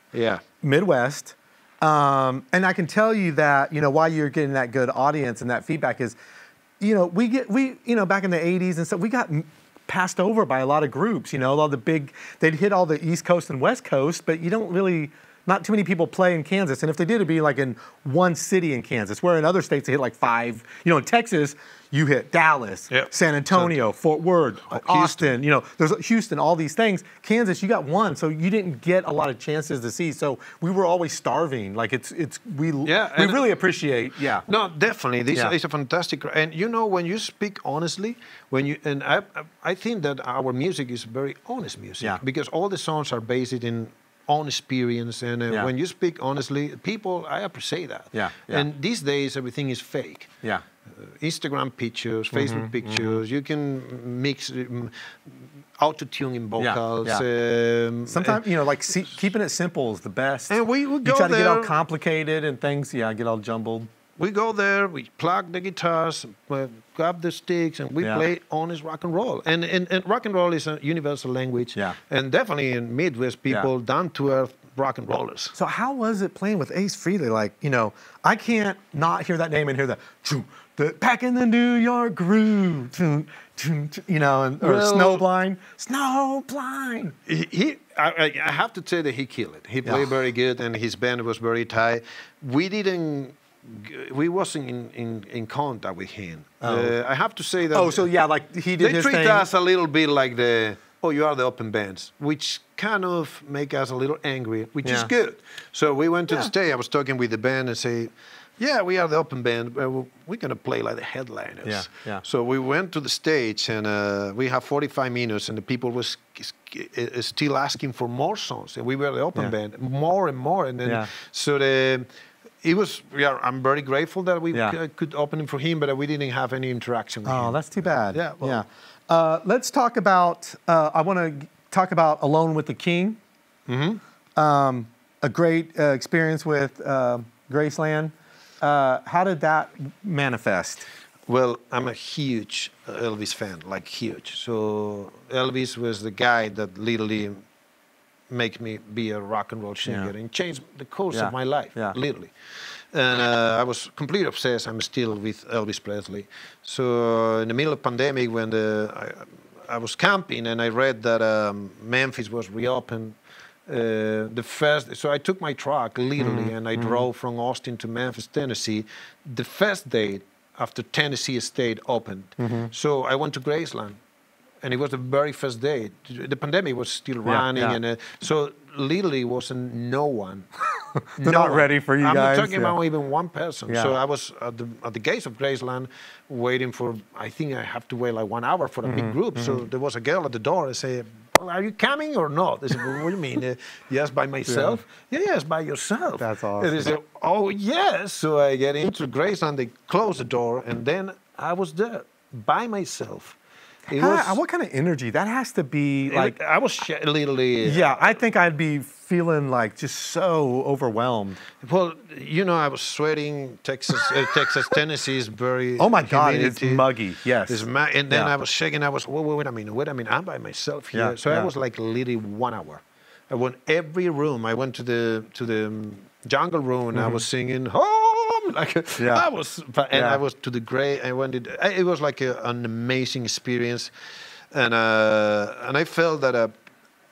Midwest, and I can tell you that, you know, why you're getting that good audience and that feedback is, you know, you know, back in the 80s and stuff, we got passed over by a lot of groups, you know, a lot of the big, they'd hit all the East Coast and West Coast, but you don't really, not too many people play in Kansas. And if they did, it'd be like in one city in Kansas, where in other states they hit like 5, you know, in Texas, you hit Dallas, San Antonio, Fort Worth, Austin, you know, there's Houston, all these things. Kansas, you got one, so you didn't get a lot of chances to see. So we were always starving. Like we really appreciate, No, definitely, this is a fantastic, and you know, when you speak honestly, when you, and I think that our music is very honest music, because all the songs are based in own experience, and when you speak honestly, people, I appreciate that. And these days, everything is fake. Instagram pictures, Facebook pictures, you can mix auto-tuning vocals. Sometimes, you know, like keeping it simple is the best. And we go there. You try to get all complicated and things, get all jumbled. We go there, we plug the guitars, grab the sticks, and we play honest rock and roll. And rock and roll is a universal language. And definitely in Midwest people, down-to-earth rock and rollers. So how was it playing with Ace Frehley? Like, you know, I can't not hear that name and hear that, back in the New York groove, you know, or Snowblind. Snowblind. I have to say that he killed it. He played very good, and his band was very tight. We wasn't in contact with him. I have to say that. Oh, so yeah, like he did. They treat us a little bit like the, oh, you are the open bands, which kind of make us a little angry, which is good. So we went to the stage. I was talking with the band and say, yeah, we are the open band. We're gonna play like the headliners. So we went to the stage, and we have 45 minutes, and the people was still asking for more songs, and we were the open band, more and more, and then so the. It was, I'm very grateful that we could open for him, but we didn't have any interaction with him. Oh, that's too bad. Yeah. Well. Yeah. Let's talk about, I want to talk about Alone with the King. Mm-hmm. A great experience with Graceland. How did that manifest? Well, I'm a huge Elvis fan, like huge. So Elvis was the guy that literally make me be a rock and roll singer and change the course of my life, literally. And I was completely obsessed. I'm still with Elvis Presley. So in the middle of pandemic, when I was camping and I read that Memphis was reopened, so I took my truck literally and I drove from Austin to Memphis, Tennessee. The first day after Tennessee State opened, so I went to Graceland. And it was the very first day. The pandemic was still running, and so literally wasn't no one. Ready for you guys. I'm not talking about even one person. So I was at the gates of Graceland, waiting for. I think I have to wait like 1 hour for a big group. So there was a girl at the door. I said, well, "Are you coming or not?" They said, well, "What do you mean? Yes, by myself." Yeah, yes, by yourself. That's awesome. And they said, "Oh yes." So I get into Graceland. They close the door, and then I was there by myself. What kind of energy? That has to be like... I was literally... Yeah, I think I'd be feeling like just so overwhelmed. Well, you know, I was sweating. Texas, Tennessee is very... Oh my God, it's muggy, yes. And then I was shaking. I was, wait a minute, I'm by myself here. Yeah, so I was like literally 1 hour. I went every room. I went to the jungle room and I was singing, I was to the grave. It was like an amazing experience, and I felt that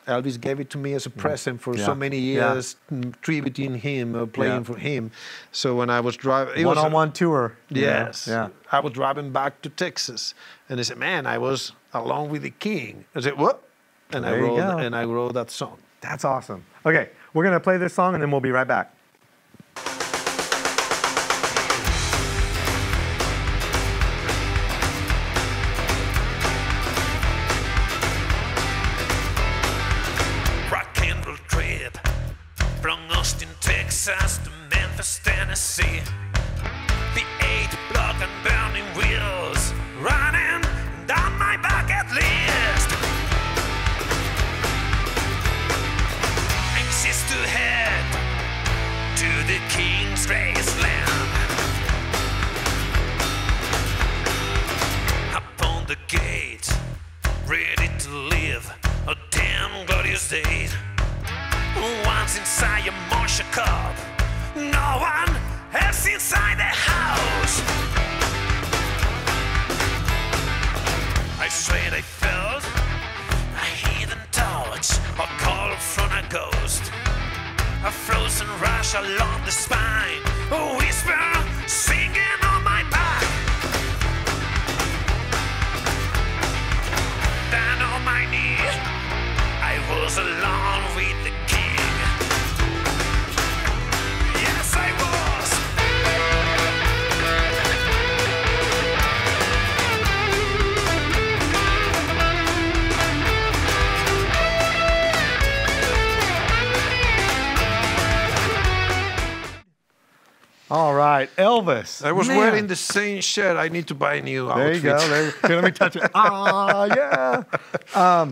Elvis gave it to me as a present for so many years, tributing him, playing for him. So when I was driving... One-on-one tour. Yes. Yeah. I was driving back to Texas. And they said, man, I was along with the king. I said, whoop. And I wrote that song. That's awesome. Okay, we're going to play this song and then we'll be right back. All right, Elvis. I was wearing the same shirt. I need to buy a new outfit. There you go. There you go. Let me touch it. Ah, yeah.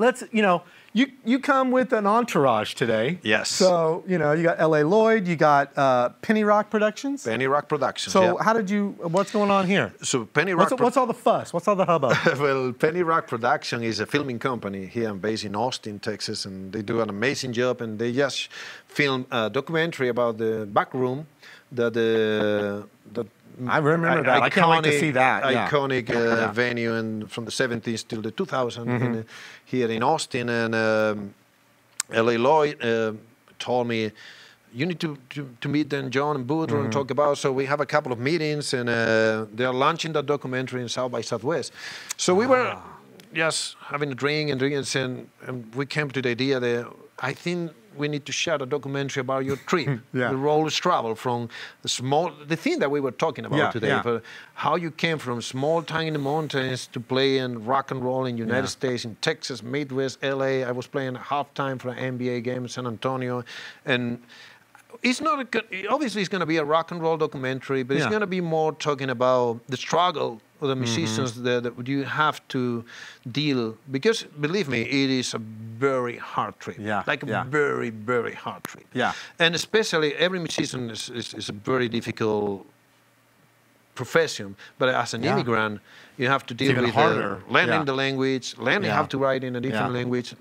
Let's, you know, you come with an entourage today. Yes. So, you know, you got L.A. Lloyd. You got Penny Rock Productions. Penny Rock Productions. So how did you, what's going on here? So Penny Rock. What's all the fuss? What's all the hubbub? Well, Penny Rock Production is a filming company here and based in Austin, Texas, and they do an amazing job, and they just film a documentary about the back room that the I remember that. I can't wait to see that. Iconic venue and from the 70s till the 2000s here in Austin. And L.A. Lloyd told me, you need to meet then John and Boudreaux and talk about. So we have a couple of meetings, and they're launching that documentary in South by Southwest. So we were just having a drink and drinking, and we came to the idea that I think we need to share a documentary about your trip, the road travel from the small, the thing that we were talking about today, how you came from small town in the mountains to play in rock and roll in the United States, in Texas, Midwest, LA. I was playing halftime for an NBA game in San Antonio. And it's not, obviously it's going to be a rock and roll documentary, but it's going to be more talking about the struggle of the musicians that you have to deal, because believe me, it is a very hard trip. Like a very, very hard trip. And especially every musician is a very difficult profession, but as an immigrant, you have to deal with harder. Learning the language, learning how to write in a different language,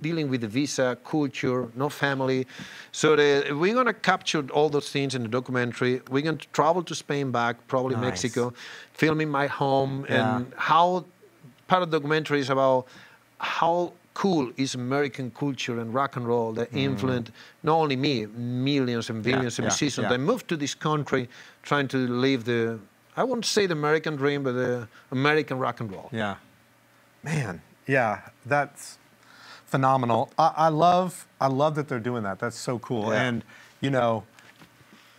dealing with the visa, culture, no family. So we're going to capture all those things in the documentary. We're going to travel to Spain back, probably Mexico, filming my home, and how part of the documentary is about how cool is American culture and rock and roll that influenced not only me, millions and billions of musicians. I moved to this country trying to live the, I won't say the American dream, but the American rock and roll. Yeah. Man, yeah, that's phenomenal. I love that they're doing that. That's so cool. Yeah. And, you know,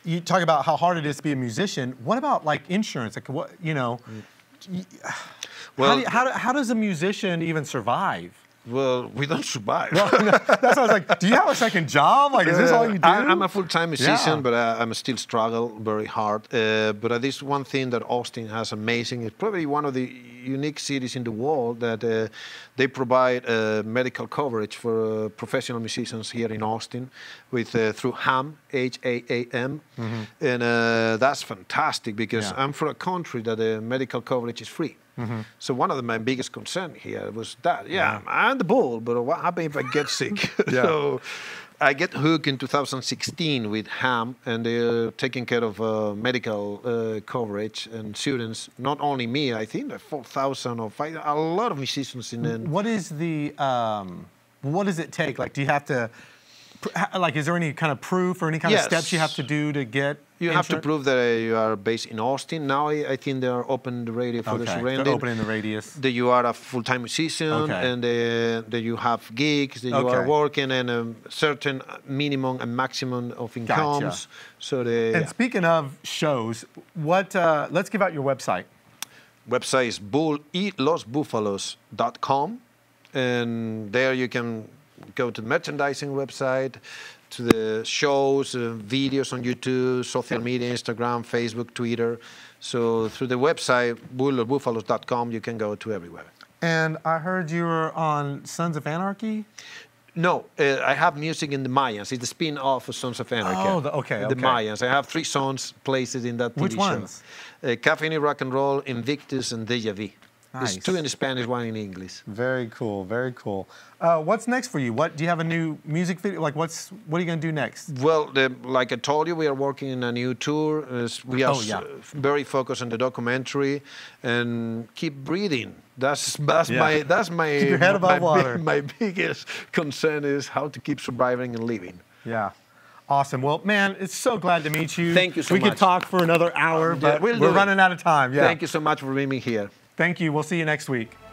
you talk about how hard it is to be a musician. What about, like, insurance? Like, what, you know, well, how does a musician even survive? Well, we don't survive. Well, no, that's what I was like, do you have a second job? Like, is this all you do? I'm a full-time musician, but I'm still struggle very hard. But at least one thing that Austin has amazing, it's probably one of the unique cities in the world that they provide medical coverage for professional musicians here in Austin with through HAAM, H-A-A-M. And that's fantastic because I'm from a country that the medical coverage is free. So one of my biggest concerns here was that, I'm the bull, but what happens if I get sick? So I get hooked in 2016 with HAAM, and they're taking care of medical coverage and students. Not only me, I think 4,000 or 5,000, a lot of musicians in. What is the what does it take? Like, do you have to, like, is there any kind of proof or any kind of steps you have to do to get? You have to prove that you are based in Austin. Now I think they are opening the radius for the surrounding. They're opening the radius. That you are a full-time musician, and that you have gigs, that you are working, and a certain minimum and maximum of incomes. Gotcha. So they, and speaking of shows, what? Let's give out your website. Website is bullylosbúfalos.com, and there you can go to the merchandising website, to the shows, videos on YouTube, social media, Instagram, Facebook, Twitter. So through the website, bullybuffalos.com, you can go to everywhere. And I heard you were on Sons of Anarchy? No, I have music in the Mayans. It's a spin-off of Sons of Anarchy. Oh, okay. The Mayans. I have 3 songs placed in that TV Which ones? Show. Caffeine, Rock and Roll, Invictus, and Deja Vu. Nice. There's 2 in Spanish, 1 in English. Very cool, very cool. What's next for you? What do you have a new music video? Like, what are you going to do next? Well, like I told you, we are working in a new tour. We are very focused on the documentary, and keep breathing. That's my keep your head above water. My biggest concern is how to keep surviving and living. Yeah. Awesome. Well, man, it's so glad to meet you. Thank you so much. We could talk for another hour, but we're running out of time. Yeah. Thank you so much for being here. Thank you. We'll see you next week.